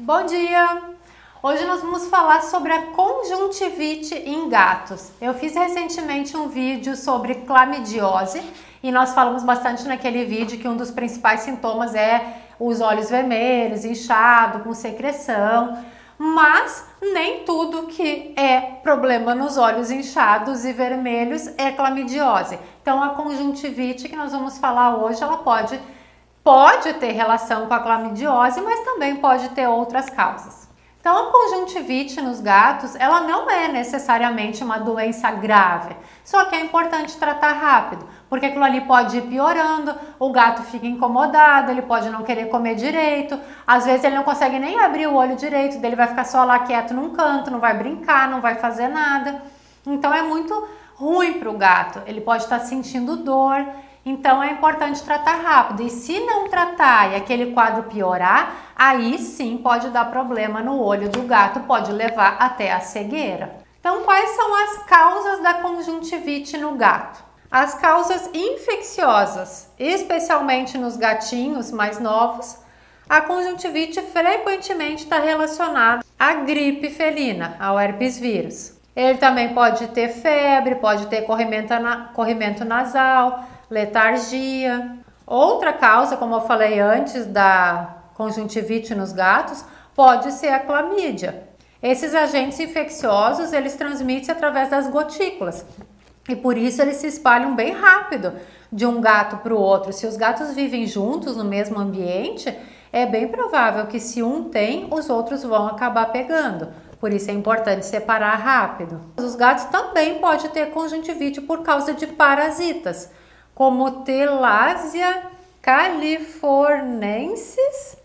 Bom dia! Hoje nós vamos falar sobre a conjuntivite em gatos. Eu fiz recentemente um vídeo sobre clamidiose e nós falamos bastante naquele vídeo que um dos principais sintomas é os olhos vermelhos, inchado, com secreção. Mas nem tudo que é problema nos olhos inchados e vermelhos é clamidiose. Então a conjuntivite que nós vamos falar hoje, ela pode ter relação com a clamidiose, mas também pode ter outras causas. Então a conjuntivite nos gatos, ela não é necessariamente uma doença grave, só que é importante tratar rápido, porque aquilo ali pode ir piorando, o gato fica incomodado, ele pode não querer comer direito, às vezes ele não consegue nem abrir o olho direito, ele vai ficar só lá quieto num canto, não vai brincar, não vai fazer nada. Então é muito ruim para o gato, ele pode estar sentindo dor. Então é importante tratar rápido, e se não tratar e aquele quadro piorar, aí sim pode dar problema no olho do gato, pode levar até a cegueira. Então quais são as causas da conjuntivite no gato? As causas infecciosas, especialmente nos gatinhos mais novos, a conjuntivite frequentemente está relacionada à gripe felina, ao herpes vírus. Ele também pode ter febre, pode ter corrimento nasal, letargia. Outra causa, como eu falei antes, da conjuntivite nos gatos, pode ser a clamídia. Esses agentes infecciosos, eles transmitem-se através das gotículas e por isso eles se espalham bem rápido de um gato para o outro. Se os gatos vivem juntos no mesmo ambiente, é bem provável que se um tem, os outros vão acabar pegando. Por isso é importante separar rápido. Os gatos também podem ter conjuntivite por causa de parasitas, como Telasia californensis,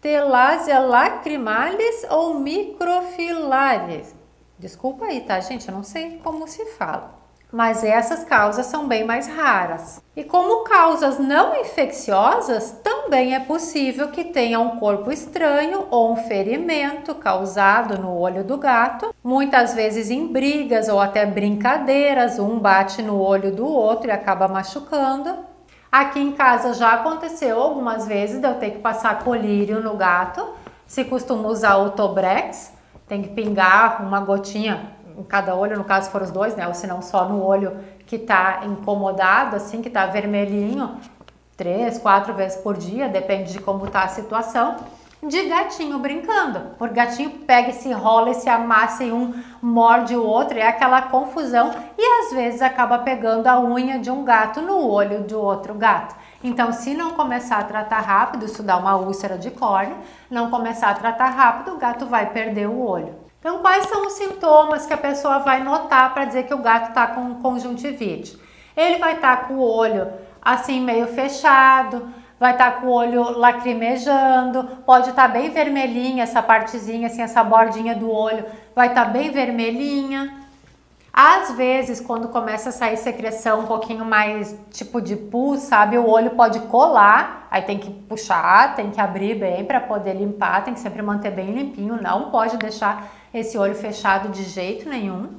Telasia lacrimalis ou Microphilaris. Desculpa aí, tá, gente? Eu não sei como se fala. Mas essas causas são bem mais raras. E como causas não infecciosas, também é possível que tenha um corpo estranho ou um ferimento causado no olho do gato. Muitas vezes em brigas ou até brincadeiras, um bate no olho do outro e acaba machucando. Aqui em casa já aconteceu algumas vezes de eu ter que passar colírio no gato. Se costuma usar o Tobrex, tem que pingar uma gotinha em cada olho, no caso foram os dois, né? Ou se não só no olho que tá incomodado, assim, que tá vermelhinho, 3, 4 vezes por dia, depende de como tá a situação, de gatinho brincando. Porque gatinho pega e se enrola e se amassa e um morde o outro, é aquela confusão e às vezes acaba pegando a unha de um gato no olho de outro gato. Então, se não começar a tratar rápido, isso dá uma úlcera de córnea, não começar a tratar rápido, o gato vai perder o olho. Então, quais são os sintomas que a pessoa vai notar para dizer que o gato está com conjuntivite? Ele vai estar com o olho assim meio fechado, vai estar com o olho lacrimejando, pode estar bem vermelhinha essa partezinha, assim, essa bordinha do olho vai estar bem vermelhinha. Às vezes, quando começa a sair secreção um pouquinho mais tipo de pus, sabe? O olho pode colar, aí tem que puxar, tem que abrir bem para poder limpar, tem que sempre manter bem limpinho, não pode deixar esse olho fechado de jeito nenhum.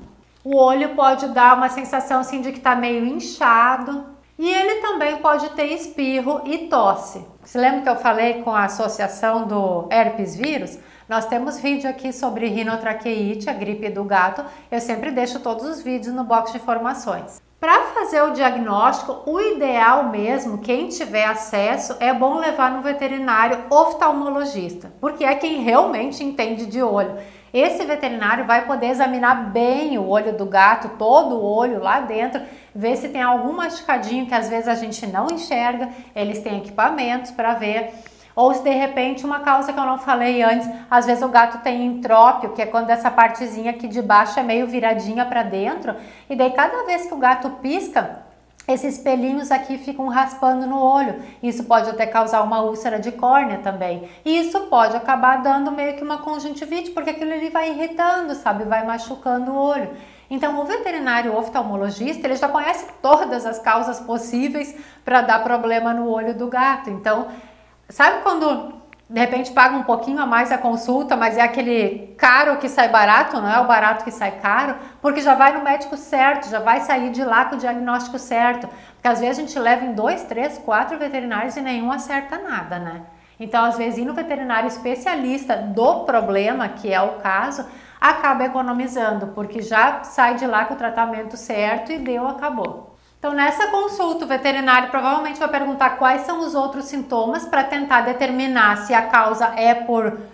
O olho pode dar uma sensação assim de que tá meio inchado e ele também pode ter espirro e tosse. Você lembra que eu falei com a associação do herpes vírus? Nós temos vídeo aqui sobre rinotraqueite, a gripe do gato. Eu sempre deixo todos os vídeos no box de informações. Para fazer o diagnóstico, o ideal mesmo, quem tiver acesso, é bom levar no veterinário oftalmologista, porque é quem realmente entende de olho. Esse veterinário vai poder examinar bem o olho do gato, todo o olho lá dentro, ver se tem algum machucadinho que às vezes a gente não enxerga, eles têm equipamentos para ver. Ou se de repente uma causa que eu não falei antes, às vezes o gato tem entrópio, que é quando essa partezinha aqui de baixo é meio viradinha para dentro, e daí cada vez que o gato pisca, esses pelinhos aqui ficam raspando no olho. Isso pode até causar uma úlcera de córnea também. E isso pode acabar dando meio que uma conjuntivite, porque aquilo ali vai irritando, sabe? Vai machucando o olho. Então, o veterinário oftalmologista, ele já conhece todas as causas possíveis para dar problema no olho do gato. Então, sabe quando de repente paga um pouquinho a mais a consulta, mas é aquele caro que sai barato, não é o barato que sai caro? Porque já vai no médico certo, já vai sair de lá com o diagnóstico certo. Porque às vezes a gente leva em 2, 3, 4 veterinários e nenhum acerta nada, né? Então, às vezes, ir no veterinário especialista do problema, que é o caso, acaba economizando, porque já sai de lá com o tratamento certo e deu, acabou. Então, nessa consulta, o veterinário provavelmente vai perguntar quais são os outros sintomas para tentar determinar se a causa é pelos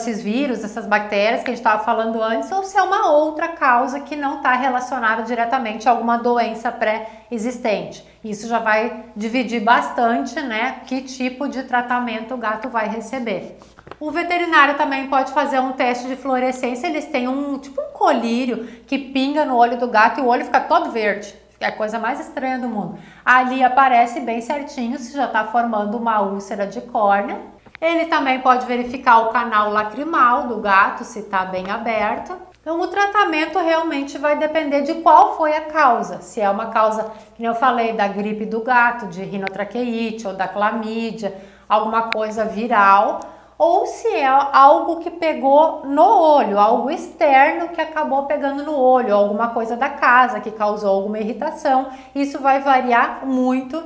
esses vírus, essas bactérias que a gente estava falando antes, ou se é uma outra causa que não está relacionada diretamente a alguma doença pré-existente. Isso já vai dividir bastante, né, que tipo de tratamento o gato vai receber. O veterinário também pode fazer um teste de fluorescência. Eles têm um colírio que pinga no olho do gato e o olho fica todo verde. É a coisa mais estranha do mundo. Ali aparece bem certinho se já está formando uma úlcera de córnea. Ele também pode verificar o canal lacrimal do gato, se está bem aberto. Então, o tratamento realmente vai depender de qual foi a causa. Se é uma causa, como eu falei, da gripe do gato, de rinotraqueite ou da clamídia, alguma coisa viral, ou se é algo que pegou no olho, algo externo que acabou pegando no olho, alguma coisa da casa que causou alguma irritação. Isso vai variar muito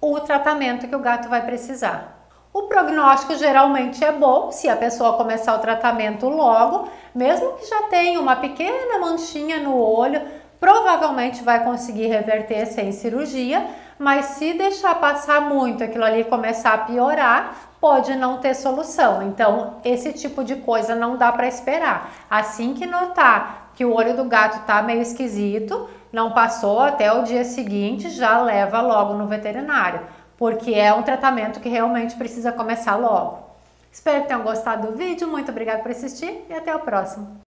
o tratamento que o gato vai precisar. O prognóstico geralmente é bom se a pessoa começar o tratamento logo, mesmo que já tenha uma pequena manchinha no olho, provavelmente vai conseguir reverter sem cirurgia, mas se deixar passar muito aquilo ali e começar a piorar, pode não ter solução. Então, esse tipo de coisa não dá para esperar. Assim que notar que o olho do gato está meio esquisito, não passou até o dia seguinte, já leva logo no veterinário, porque é um tratamento que realmente precisa começar logo. Espero que tenham gostado do vídeo, muito obrigada por assistir e até o próximo.